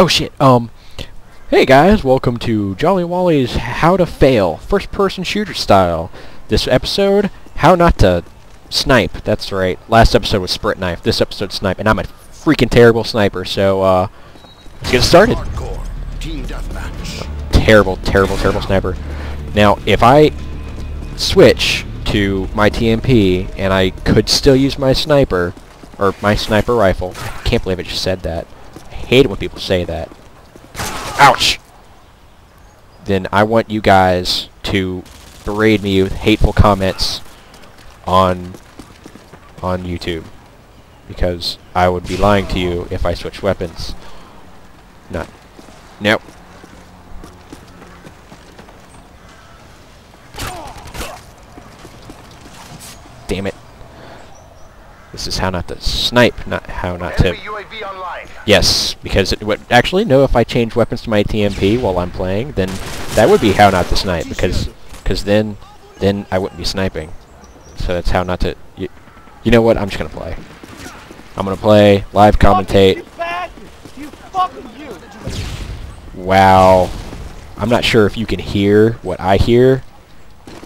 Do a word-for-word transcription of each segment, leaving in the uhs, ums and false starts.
Oh shit, um, hey guys, welcome to Jolly Wally's How to Fail, first person shooter style. This episode, how not to snipe, that's right. Last episode was Sprint Knife, this episode snipe, and I'm a freaking terrible sniper, so, uh, let's get started. Team deathmatch. Terrible, terrible, terrible sniper. Now, if I switch to my T M P, and I could still use my sniper, or my sniper rifle, I can't believe I just said that. I hate it when people say that. Ouch! Then I want you guys to berate me with hateful comments on on YouTube, because I would be lying to you if I switched weapons. Not. Nope. Damn it. This is how not to snipe, not how not to... Yes, because it would... Actually, no, if I change weapons to my T M P while I'm playing, then that would be how not to snipe, because because then then I wouldn't be sniping. So that's how not to... You, you know what? I'm just going to play. I'm going to play, live commentate. Wow. I'm not sure if you can hear what I hear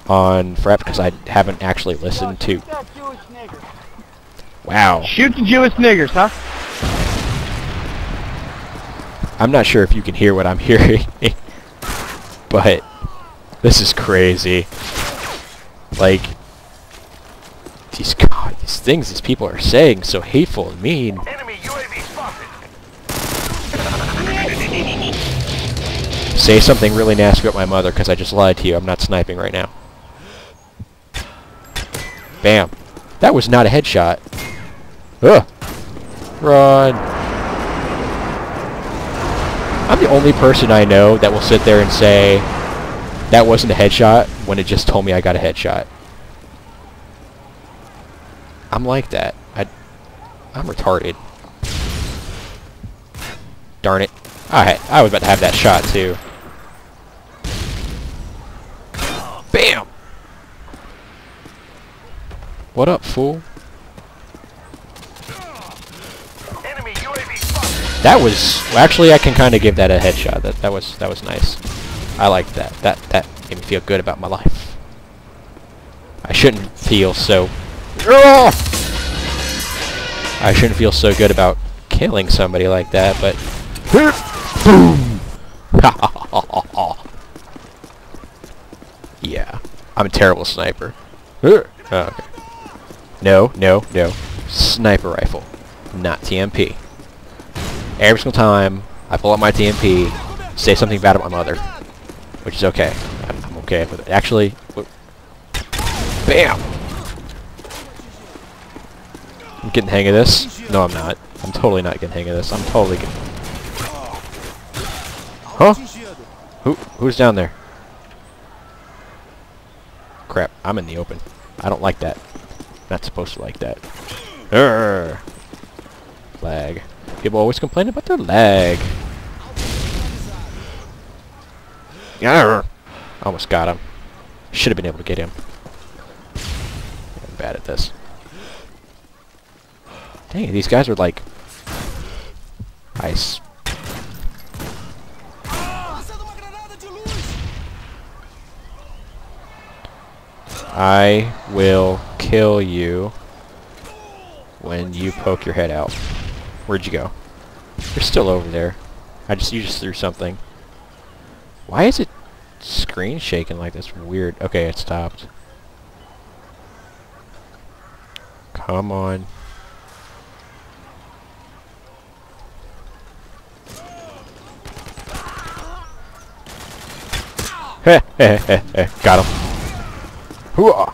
on Fraps, because I haven't actually listened to... Wow. Shoot the Jewish niggers, huh? I'm not sure if you can hear what I'm hearing, but this is crazy. Like, these, God, these things these people are saying so hateful and mean. Enemy U A V spotted. Say something really nasty about my mother, because I just lied to you. I'm not sniping right now. Bam. That was not a headshot. Ugh. Run. I'm the only person I know that will sit there and say that wasn't a headshot when it just told me I got a headshot. I'm like that. I, I'm retarded. Darn it. I, I was about to have that shot too. Bam! What up, fool? Enemy U A V spotted. That was well, actually I can kind of give that a headshot. That that was that was nice. I liked that. That that made me feel good about my life. I shouldn't feel so. I shouldn't feel so good about killing somebody like that, but boom! Yeah, I'm a terrible sniper. Oh, okay. No, no, no. Sniper rifle. Not T M P. Every single time I pull out my T M P, say something bad about my mother. Which is okay. I'm, I'm okay with it. Actually... Whoop. Bam! I'm getting the hang of this. No, I'm not. I'm totally not getting the hang of this. I'm totally getting... Huh? Who, who's down there? Crap. I'm in the open. I don't like that. Not supposed to like that. Urgh. Lag. People always complain about their lag. Urgh. Almost got him. Should have been able to get him. I'm bad at this. Dang, these guys are like ice. I will kill you when you poke your head out. Where'd you go? You're still over there. I just you just threw something. Why is it screen shaking like this? Weird. Okay, it stopped. Come on. Heh heh heh heh. Got him. Hoo-ah!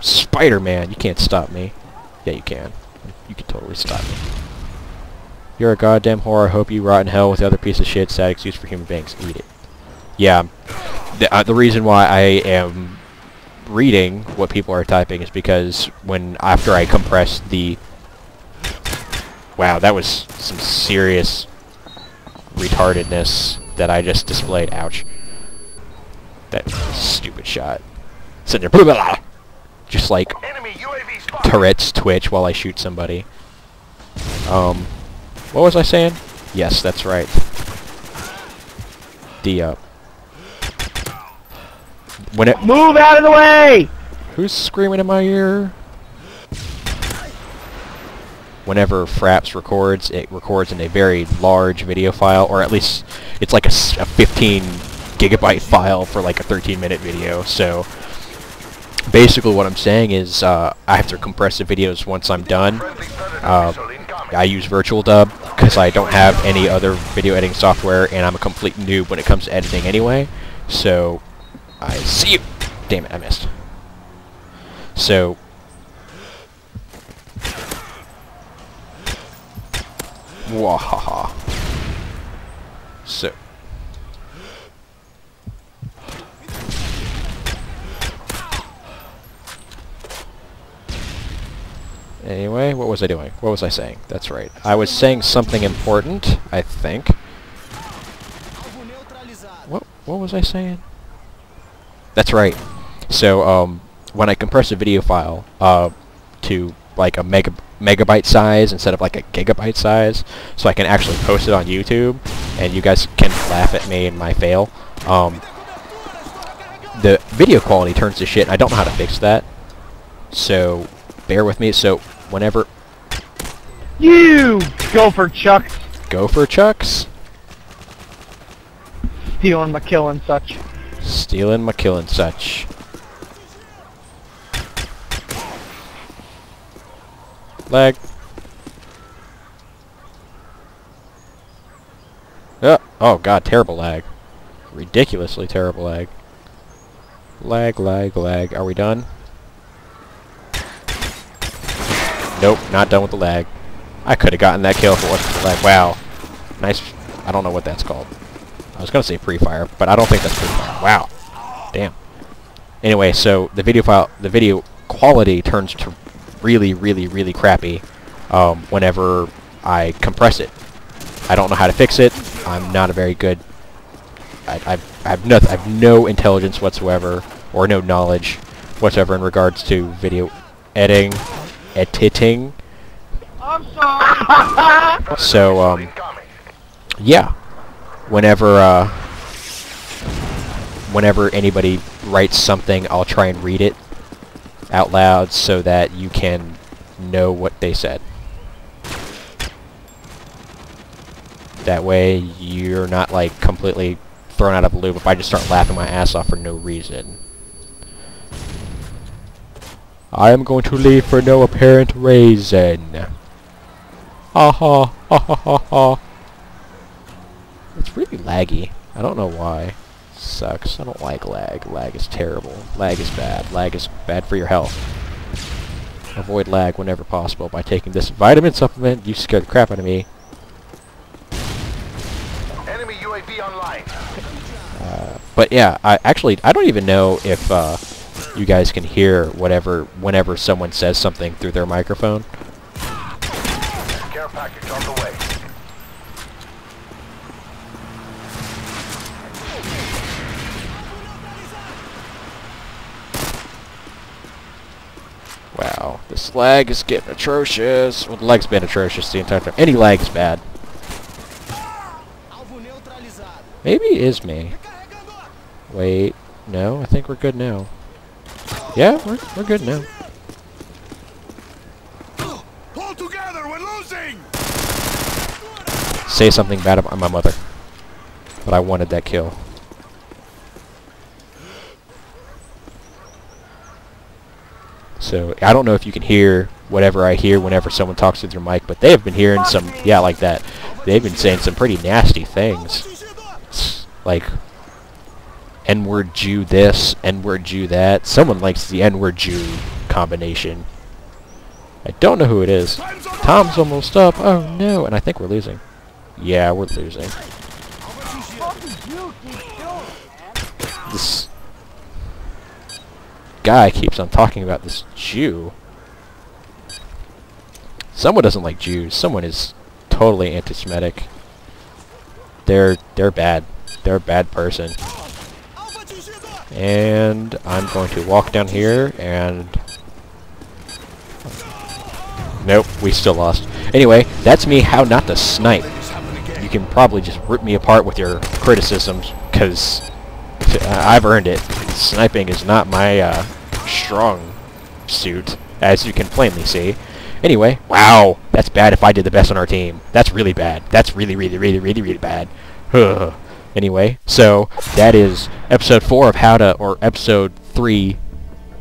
Spider-Man, you can't stop me. Yeah, you can. You can totally stop me. You're a goddamn whore. I hope you rot in hell with the other piece of shit. Sad excuse for human beings. Eat it. Yeah. The, uh, the reason why I am reading what people are typing is because when after I compress the... Wow, that was some serious retardedness that I just displayed. Ouch. That stupid shot. Send your blah, blah, blah. Just like Tourette's twitch while I shoot somebody. Um, what was I saying? Yes, that's right. D up. When it move out of the way! Who's screaming in my ear? Whenever Fraps records, it records in a very large video file, or at least it's like a, a fifteen gigabyte file for like a thirteen minute video. So basically what I'm saying is uh, I have to compress the videos once I'm done. Uh, I use VirtualDub because I don't have any other video editing software, and I'm a complete noob when it comes to editing anyway. So I see you. Damn it, I missed. So Wahaha. So. Anyway, what was I doing? What was I saying? That's right. I was saying something important, I think. What, what was I saying? That's right. So, um, when I compress a video file, uh, to, like, a mega... megabyte size instead of like a gigabyte size, so I can actually post it on YouTube, and you guys can laugh at me and my fail. Um, the video quality turns to shit, and I don't know how to fix that, so bear with me. So whenever you go for chucks, go for chucks, stealing my kill and such, stealing my kill and such. Lag. Oh, oh god, terrible lag. Ridiculously terrible lag. Lag, lag, lag. Are we done? Nope, not done with the lag. I could have gotten that kill if it wasn't for the lag. Wow. Nice. I don't know what that's called. I was going to say pre-fire, but I don't think that's pre-fire. Wow. Damn. Anyway, so the video file, the video quality turns to really, really, really crappy um, whenever I compress it. I don't know how to fix it. I'm not a very good... I, I've, I've, no, I've no intelligence whatsoever, or no knowledge whatsoever in regards to video editing. Editing. I'm sorry. So, um, yeah. Whenever, uh, whenever anybody writes something, I'll try and read it out loud so that you can know what they said. That way you're not like completely thrown out of the loop if I just start laughing my ass off for no reason. I am going to leave for no apparent reason. Ha ha ha ha ha ha. It's really laggy. I don't know why. Sucks. I don't like lag. Lag is terrible. Lag is bad. Lag is bad for your health. Avoid lag whenever possible by taking this vitamin supplement. You scared the crap out of me. Enemy U A V online. Uh, but yeah, I actually I don't even know if uh, you guys can hear whatever whenever someone says something through their microphone. Care package on the way. Wow, this lag is getting atrocious. Well, the lag's been atrocious the entire time. Any lag is bad. Maybe it is me. Wait, no, I think we're good now. Yeah, we're, we're good now. Hold together, we're losing! Say something bad about my mother. But I wanted that kill. So, I don't know if you can hear whatever I hear whenever someone talks through their mic, but they have been hearing some, yeah, like that. They've been saying some pretty nasty things. It's like, N-word Jew this, N-word Jew that. Someone likes the N-word Jew combination. I don't know who it is. Tom's almost up. Oh, no. And I think we're losing. Yeah, we're losing. This... guy keeps on talking about this Jew. Someone doesn't like Jews. Someone is totally anti-Semitic. They're they're bad. They're a bad person. And I'm going to walk down here and... nope, we still lost. Anyway, that's me how not to snipe. You can probably just rip me apart with your criticisms, because I've earned it. Sniping is not my uh, strong suit, as you can plainly see. Anyway, wow, that's bad if I did the best on our team. That's really bad. That's really, really, really, really, really bad. Ugh. Anyway, so that is episode four of how to, or episode three,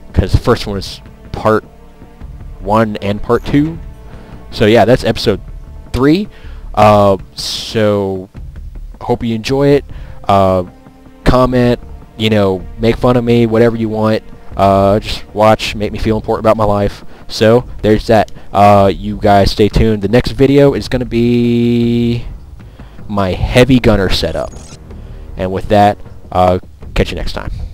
because the first one is part one and part two. So yeah, that's episode three. Uh, so hope you enjoy it. Uh, comment, you know, make fun of me, whatever you want. Uh, just watch, make me feel important about my life. So there's that. Uh, you guys stay tuned. The next video is going to be my heavy gunner setup. And with that, uh, catch you next time.